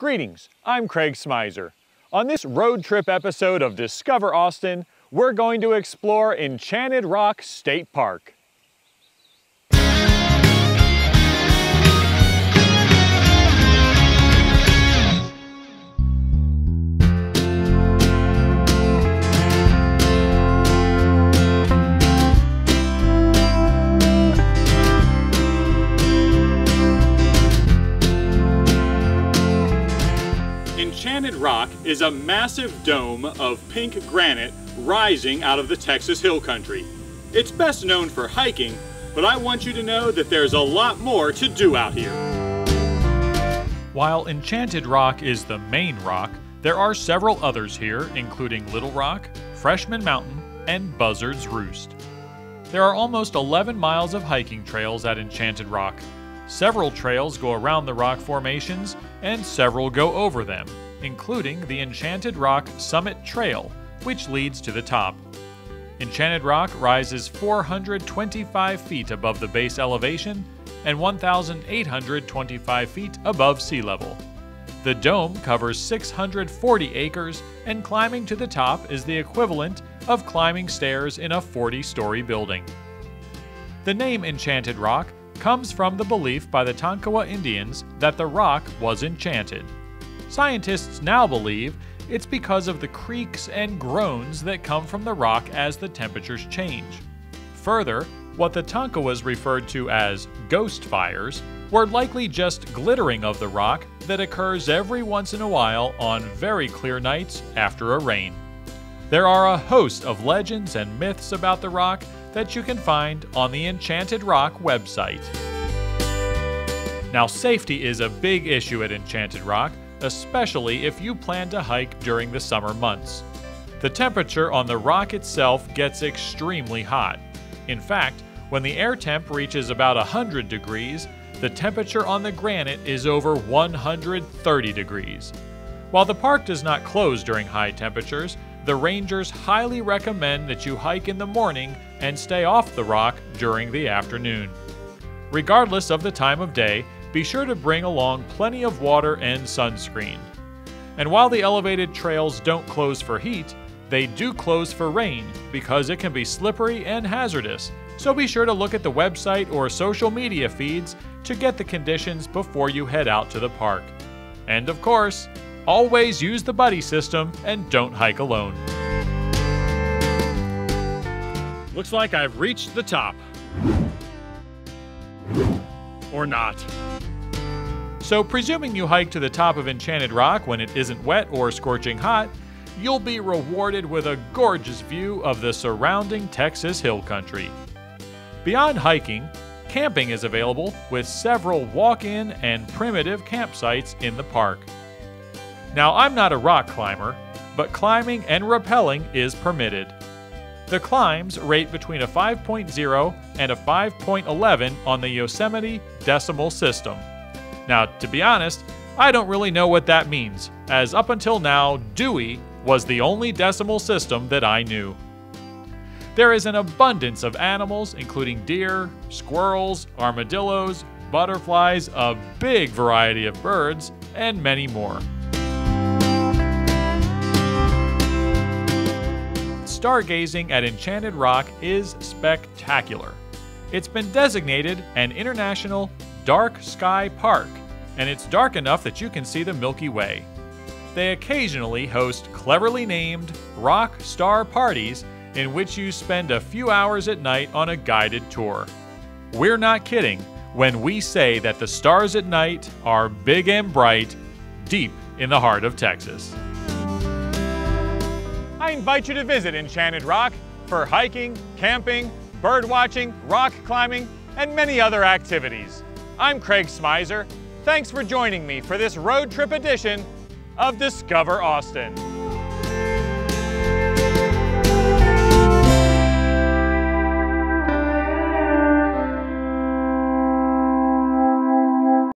Greetings, I'm Craig Smyser. On this road trip episode of Discover Austin, we're going to explore Enchanted Rock State Park. Enchanted Rock is a massive dome of pink granite rising out of the Texas Hill Country. It's best known for hiking, but I want you to know that there's a lot more to do out here. While Enchanted Rock is the main rock, there are several others here, including Little Rock, Freshman Mountain, and Buzzard's Roost. There are almost 11 miles of hiking trails at Enchanted Rock. Several trails go around the rock formations, and several go over them, including the Enchanted Rock Summit Trail, which leads to the top. Enchanted Rock rises 425 feet above the base elevation and 1,825 feet above sea level. The dome covers 640 acres, and climbing to the top is the equivalent of climbing stairs in a 40-story building. The name Enchanted Rock comes from the belief by the Tonkawa Indians that the rock was enchanted. Scientists now believe it's because of the creaks and groans that come from the rock as the temperatures change. Further, what the Tonkawas referred to as ghost fires were likely just glittering of the rock that occurs every once in a while on very clear nights after a rain. There are a host of legends and myths about the rock that you can find on the Enchanted Rock website. Now, safety is a big issue at Enchanted Rock, especially if you plan to hike during the summer months. The temperature on the rock itself gets extremely hot. In fact, when the air temp reaches about 100 degrees, the temperature on the granite is over 130 degrees. While the park does not close during high temperatures, the rangers highly recommend that you hike in the morning and stay off the rock during the afternoon. Regardless of the time of day, be sure to bring along plenty of water and sunscreen. And while the elevated trails don't close for heat, they do close for rain because it can be slippery and hazardous, so be sure to look at the website or social media feeds to get the conditions before you head out to the park. And of course, always use the buddy system and don't hike alone. Looks like I've reached the top. Or not. So presuming you hike to the top of Enchanted Rock when it isn't wet or scorching hot, you'll be rewarded with a gorgeous view of the surrounding Texas Hill Country. Beyond hiking, camping is available with several walk-in and primitive campsites in the park. Now, I'm not a rock climber, but climbing and rappelling is permitted. The climbs rate between a 5.0 and a 5.11 on the Yosemite Decimal System. Now, to be honest, I don't really know what that means, as up until now, Dewey was the only decimal system that I knew. There is an abundance of animals, including deer, squirrels, armadillos, butterflies, a big variety of birds, and many more. Stargazing at Enchanted Rock is spectacular. It's been designated an International Dark Sky Park, and it's dark enough that you can see the Milky Way. They occasionally host cleverly named rock star parties in which you spend a few hours at night on a guided tour. We're not kidding when we say that the stars at night are big and bright, deep in the heart of Texas. I invite you to visit Enchanted Rock for hiking, camping, bird watching, rock climbing, and many other activities. I'm Craig Smyser. Thanks for joining me for this road trip edition of Discover Austin.